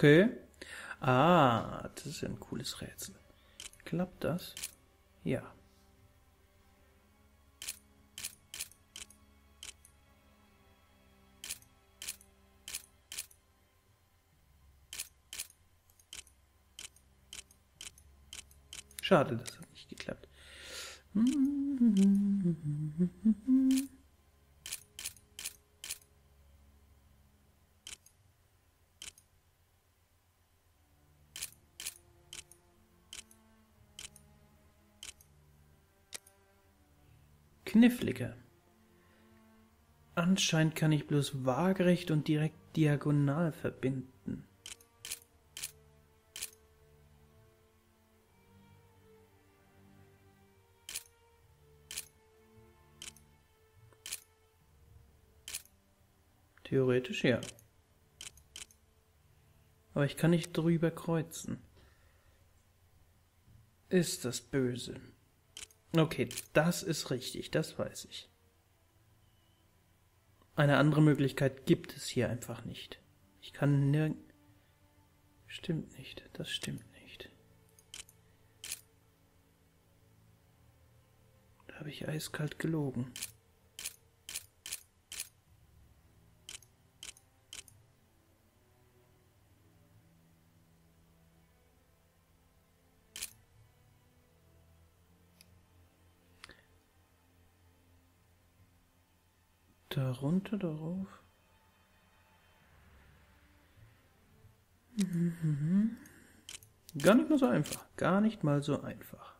Okay. Ah, das ist ja ein cooles Rätsel. Klappt das? Ja. Schade, das hat nicht geklappt. Knifflige. Anscheinend kann ich bloß waagerecht und direkt diagonal verbinden. Theoretisch ja. Aber ich kann nicht drüber kreuzen. Ist das böse. Okay, das ist richtig, das weiß ich. Eine andere Möglichkeit gibt es hier einfach nicht. Ich kann nirgend... Stimmt nicht, das stimmt nicht. Da habe ich eiskalt gelogen. Da runter, darauf. Gar nicht mal so einfach. Gar nicht mal so einfach.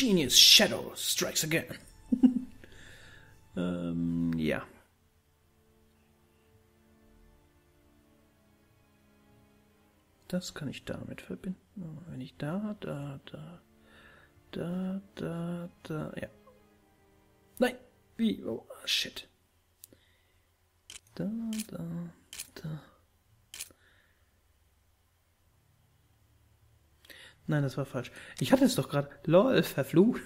Genius Shadow strikes again. Ja. Das kann ich damit verbinden. Wenn ich da, ja. Nein, wie, oh, shit. Da. Nein, das war falsch. Ich hatte es doch gerade. Lol, verflucht.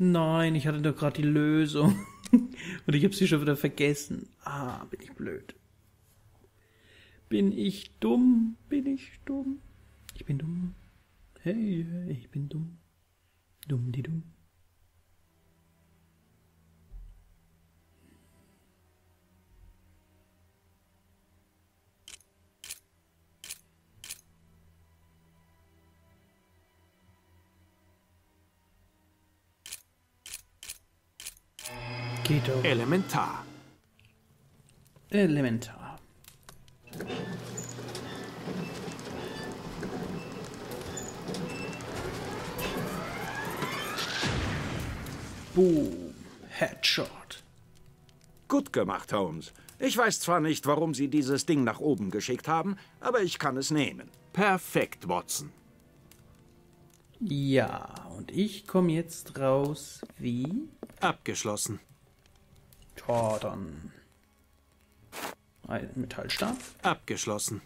Nein, ich hatte doch gerade die Lösung. Und ich habe sie schon wieder vergessen. Ah, bin ich blöd. Bin ich dumm? Bin ich dumm? Ich bin dumm. Hey, ich bin dumm. Dumm, die dumm. Geht doch. Elementar. Elementar. Boom. Headshot. Gut gemacht, Holmes. Ich weiß zwar nicht, warum Sie dieses Ding nach oben geschickt haben, aber ich kann es nehmen. Perfekt, Watson. Ja, und ich komme jetzt raus wie? Abgeschlossen. Tja, dann... Ein Metallstab. Abgeschlossen.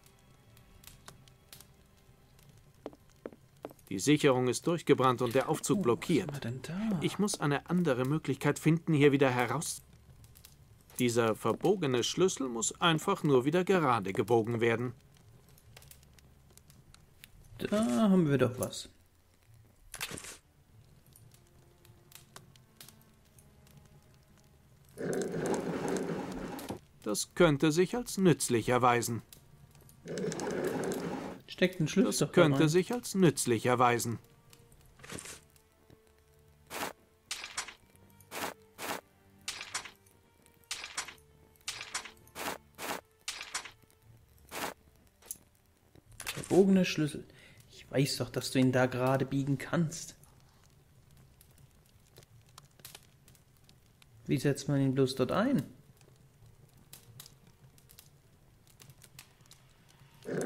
Die Sicherung ist durchgebrannt und der Aufzug blockiert. Was haben wir denn da? Ich muss eine andere Möglichkeit finden, hier wieder heraus. Dieser verbogene Schlüssel muss einfach nur wieder gerade gebogen werden. Da haben wir doch was. Das könnte sich als nützlich erweisen. Steckt den Schlüssel doch rein. Das könnte sich als nützlich erweisen. Verbogener Schlüssel. Ich weiß doch, dass du ihn da gerade biegen kannst. Wie setzt man ihn bloß dort ein?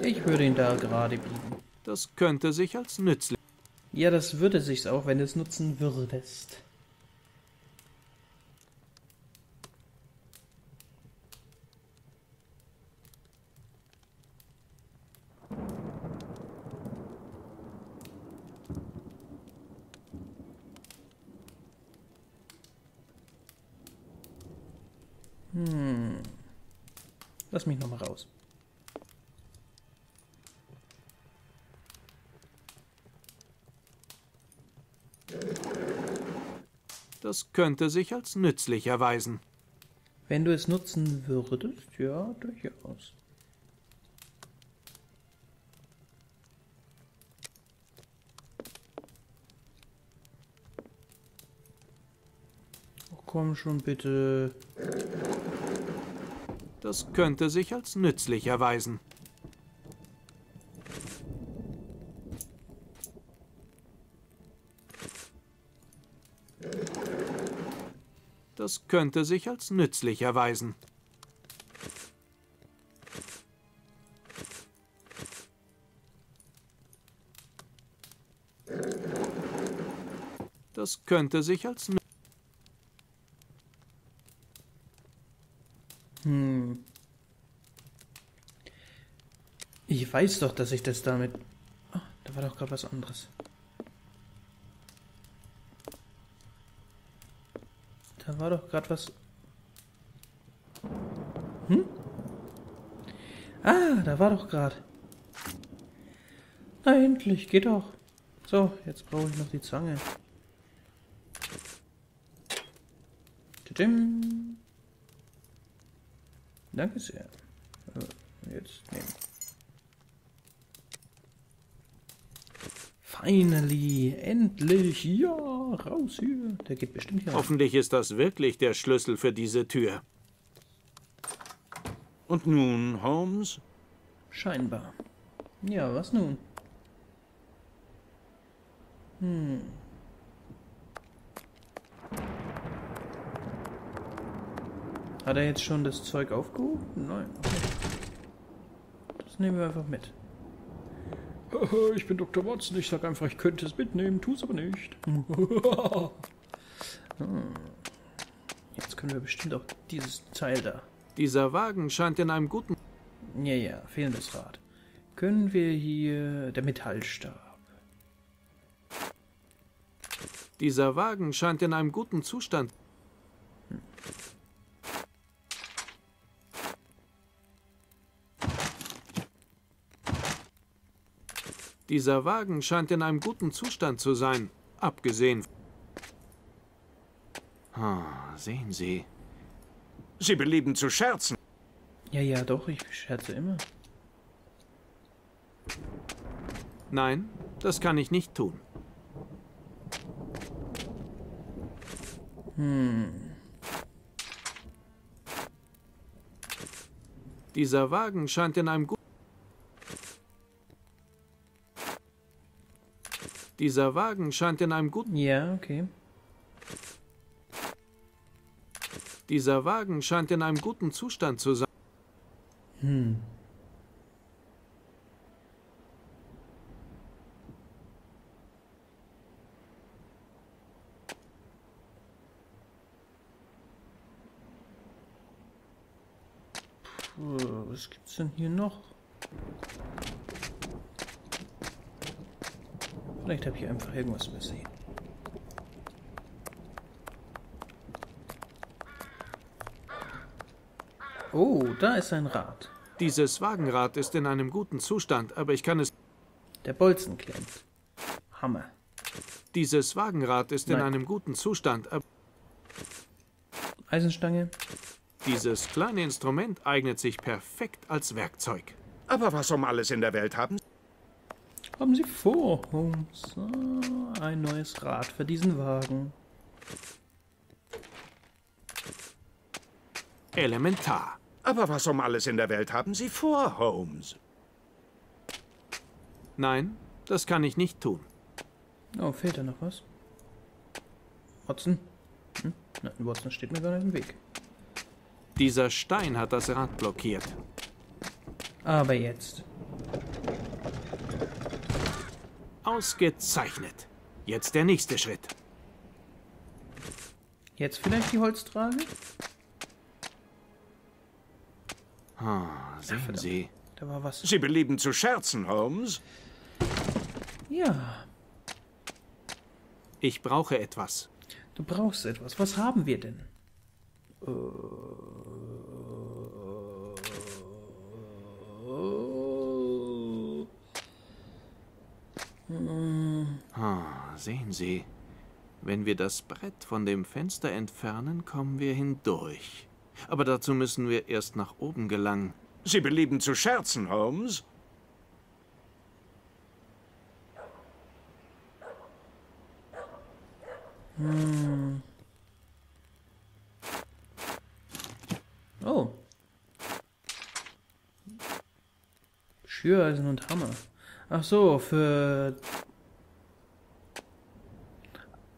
Ich würde ihn da gerade biegen. Das könnte sich als nützlich... Ja, das würde sich's auch, wenn du es nutzen würdest. Lass mich nochmal raus. Das könnte sich als nützlich erweisen. Wenn du es nutzen würdest, ja, durchaus. Oh, komm schon bitte. Das könnte sich als nützlich erweisen. Das könnte sich als nützlich erweisen. Das könnte sich als nützlich... Ich weiß doch, dass ich das damit... Oh, da war doch gerade was anderes. Da war doch gerade was... Hm? Ah, da war doch gerade... Na endlich, geht doch. So, jetzt brauche ich noch die Zange. Tschim. Danke sehr. Jetzt nehmen. Finally, endlich, ja, raus hier. Der geht bestimmt hier rein. Hoffentlich ist das wirklich der Schlüssel für diese Tür. Und nun, Holmes? Scheinbar. Ja, was nun? Hat er jetzt schon das Zeug aufgehoben? Nein. Okay. Das nehmen wir einfach mit. Ich bin Dr. Watson, ich sag einfach, ich könnte es mitnehmen, tu es aber nicht. Jetzt können wir bestimmt auch dieses Teil da. Dieser Wagen scheint in einem guten... Ja, ja, fehlendes Rad. Können wir hier... Der Metallstab. Dieser Wagen scheint in einem guten Zustand... Dieser Wagen scheint in einem guten Zustand zu sein, abgesehen... sehen Sie. Sie belieben zu scherzen. Ja, ja, doch, ich scherze immer. Nein, das kann ich nicht tun. Dieser Wagen scheint in einem guten... Dieser Wagen scheint in einem guten... Ja, okay. Dieser Wagen scheint in einem guten Zustand zu sein. Puh, was gibt's denn hier noch? Vielleicht habe ich einfach irgendwas übersehen. Oh, da ist ein Rad. Dieses Wagenrad ist in einem guten Zustand, aber ich kann es... Der Bolzen klemmt. Hammer. Dieses Wagenrad ist in einem guten Zustand, aber... Eisenstange. Dieses kleine Instrument eignet sich perfekt als Werkzeug. Aber was um alles in der Welt haben... Haben Sie vor, Holmes? Ein neues Rad für diesen Wagen. Elementar. Aber was um alles in der Welt haben Sie vor, Holmes? Nein, das kann ich nicht tun. Oh, fehlt da noch was? Watson? Nein, Watson steht mir gerade im Weg. Dieser Stein hat das Rad blockiert. Aber jetzt. Ausgezeichnet. Jetzt der nächste Schritt. Jetzt vielleicht die Holztrage? Ah, sehen Sie. Da war was. Sie belieben zu scherzen, Holmes. Ja. Ich brauche etwas. Du brauchst etwas. Was haben wir denn? Ah, sehen Sie. Wenn wir das Brett von dem Fenster entfernen, kommen wir hindurch. Aber dazu müssen wir erst nach oben gelangen. Sie belieben zu scherzen, Holmes. Hm. Oh. Schüreisen und Hammer. Ach so, für...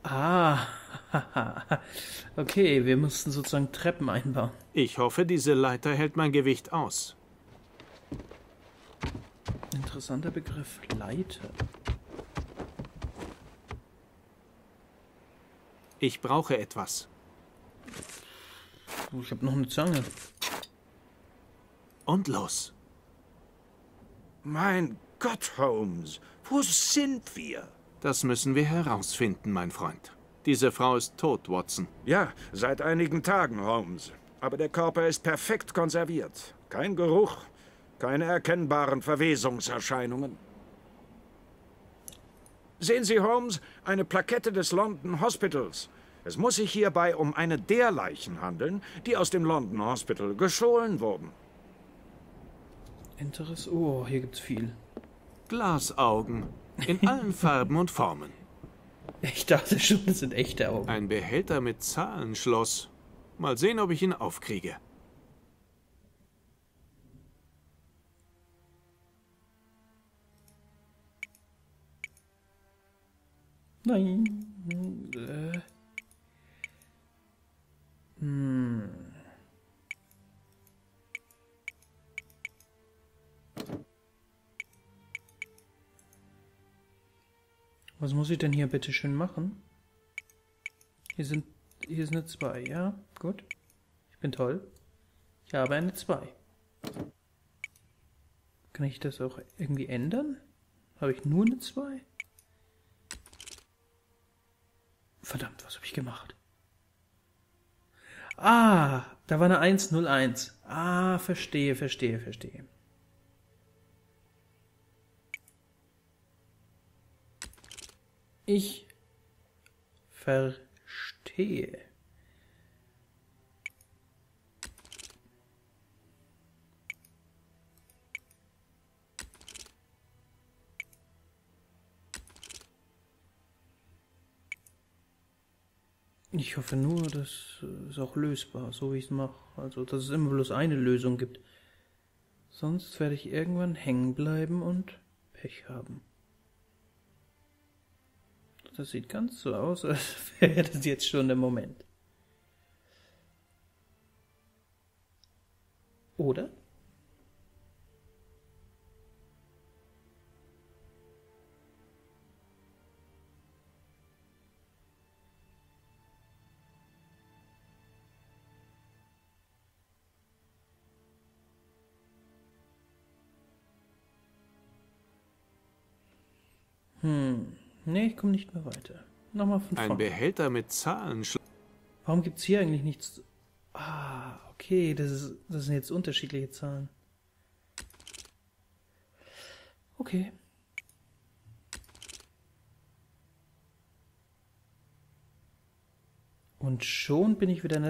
Ah. Okay, wir mussten sozusagen Treppen einbauen. Ich hoffe, diese Leiter hält mein Gewicht aus. Interessanter Begriff, Leiter. Ich brauche etwas. Ich habe noch eine Zange. Und los. Mein Gott, Holmes, wo sind wir? Das müssen wir herausfinden, mein Freund. Diese Frau ist tot, Watson. Ja, seit einigen Tagen, Holmes. Aber der Körper ist perfekt konserviert. Kein Geruch, keine erkennbaren Verwesungserscheinungen. Sehen Sie, Holmes, eine Plakette des London Hospitals. Es muss sich hierbei um eine der Leichen handeln, die aus dem London Hospital gestohlen wurden. Interessant. Oh, hier gibt's viel. Glasaugen. In allen Farben und Formen. Ich dachte schon, das sind echte Augen. Ein Behälter mit Zahlenschloss. Mal sehen, ob ich ihn aufkriege. Nein. Hm. Was muss ich denn hier bitte schön machen? Hier ist eine 2, ja? Gut. Ich bin toll. Ich habe eine 2. Kann ich das auch irgendwie ändern? Habe ich nur eine 2? Verdammt, was habe ich gemacht? Ah, da war eine 101. Ah, verstehe, verstehe, verstehe. Ich verstehe. Ich hoffe nur, das ist auch lösbar, so wie ich es mache. Also, dass es immer bloß eine Lösung gibt. Sonst werde ich irgendwann hängen bleiben und Pech haben. Das sieht ganz so aus, als wäre das jetzt schon der Moment. Oder? Nee, ich komme nicht mehr weiter. Nochmal von vorne. Ein Behälter mit Zahlenschloss. Warum gibt es hier eigentlich nichts? Ah, okay, das sind jetzt unterschiedliche Zahlen. Okay. Und schon bin ich wieder in der...